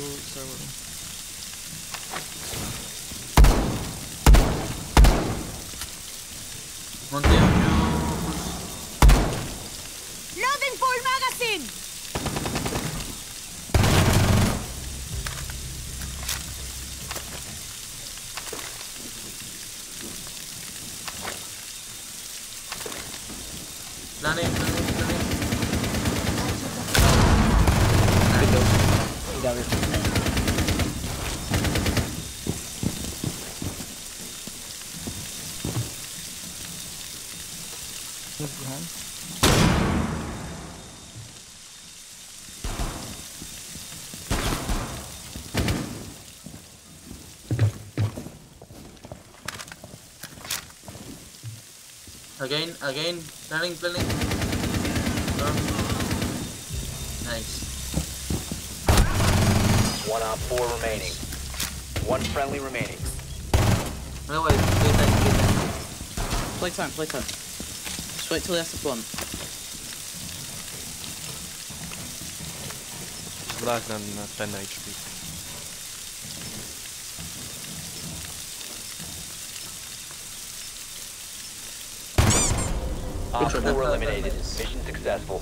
start with him. Run down now. Loading full magazine! None in. Again, planning. Nice. 1 op 4 remaining. 1 friendly remaining. No way, play time. Play time. Just wait till they have to bomb. Black on 10 HP. Op 4 eliminated. Mission successful.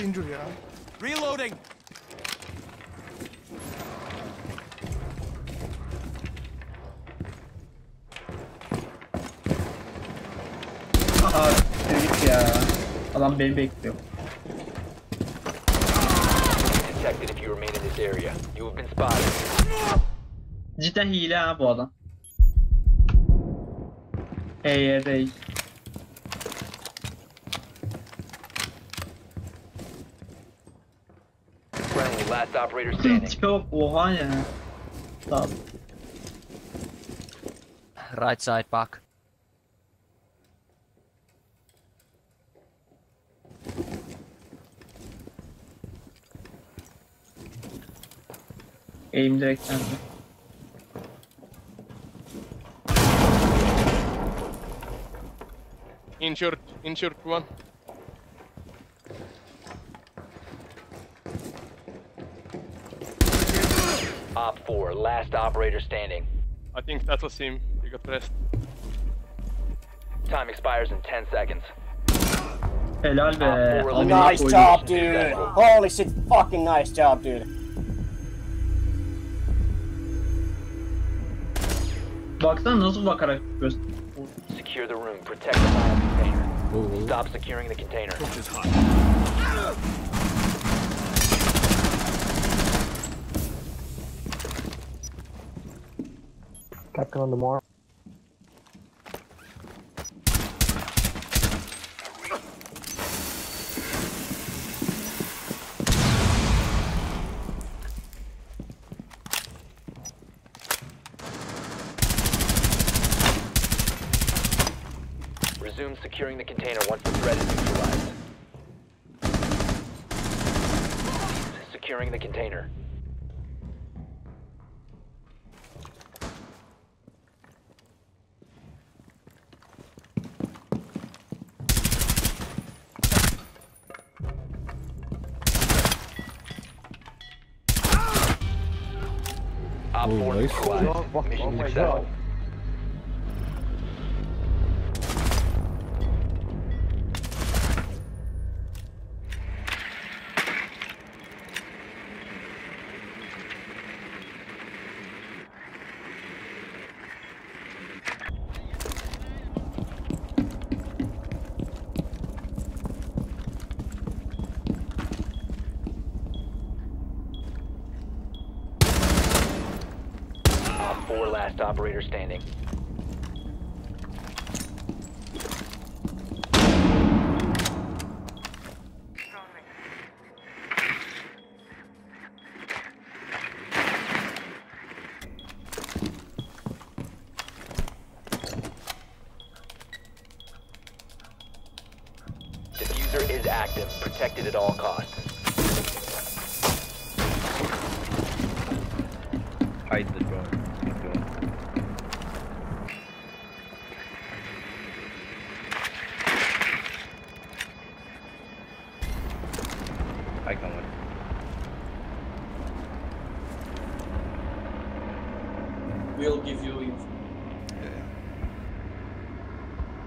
Injury, huh? Reloading. Adam beni bekliyor. Detected if you remain in this area. You have been spotted. Cidden hile ha bu adam. Hey. Last operator standing. Stop. Right side back. Aim direct center. Injured one. Op 4, last operator standing. I think that was him. He got pressed. Time expires in 10 seconds. Helal be. Oh, nice job, dude. Holy shit, fucking nice job, dude. Baksana nasıl bakarak gösteriyor. Secure the room. Protect the container. Stop securing the container. Which is hot. Captain on the mark. Resume securing the container once the threat is neutralized. Securing the container. Oh my god. Operator standing. is active, protected at all costs. Hide the drone. We'll give you info. Yeah.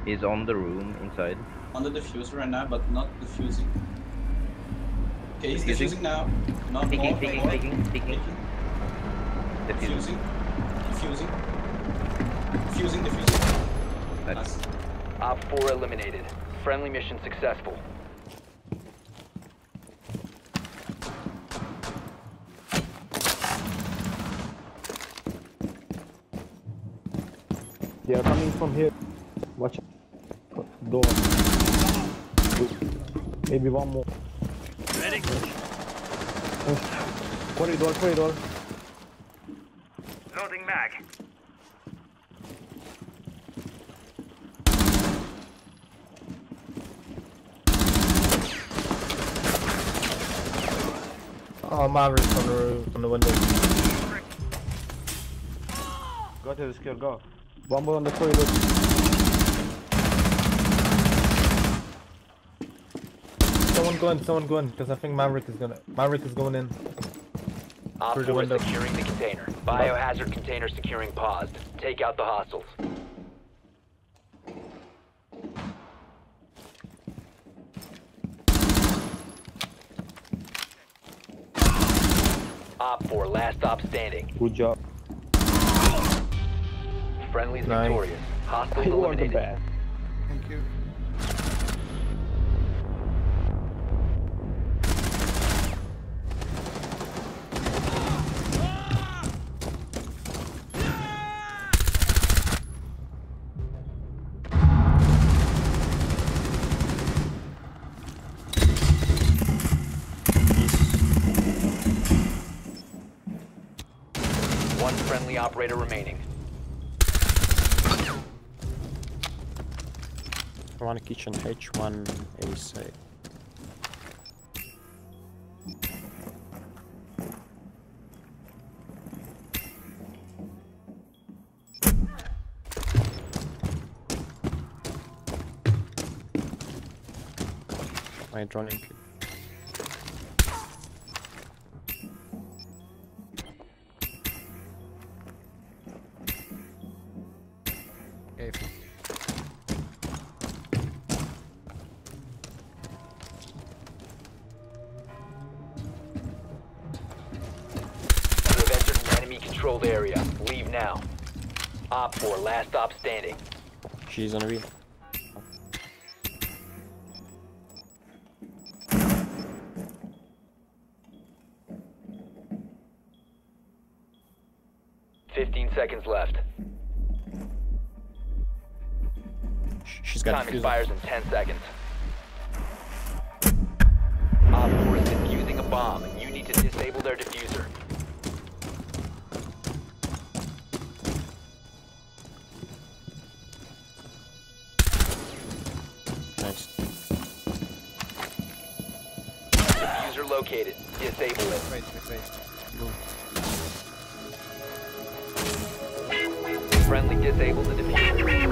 He's on the room inside. On the diffuser right now, but not diffusing. Okay, he's diffusing now. Not more. Taking. Diffusing. Nice. Op 4 eliminated. Friendly mission successful. They are coming from here. Watch out. Door. Maybe one more. Ready? Corridor. Loading mag. Oh, Maverick's on the roof, on the window. Go to the skill, go. One more on the corridor. Someone go in, because I think Maverick is going in. Op 4 is securing the container. Biohazard container securing paused. Take out the hostiles. Op 4, last stop standing. Good job. Friendly's victorious. Hostiles eliminated. Thank you. One friendly operator remaining. One kitchen H1 A6. My drone in. Controlled area. Leave now. Op 4, last stop standing. She's on a wheel. Seconds left. She's got time expires in 10 seconds. Op 4 is defusing a bomb. You need to disable their diffuser. Located. Disable it. Wait. Friendly disabled the diffuser.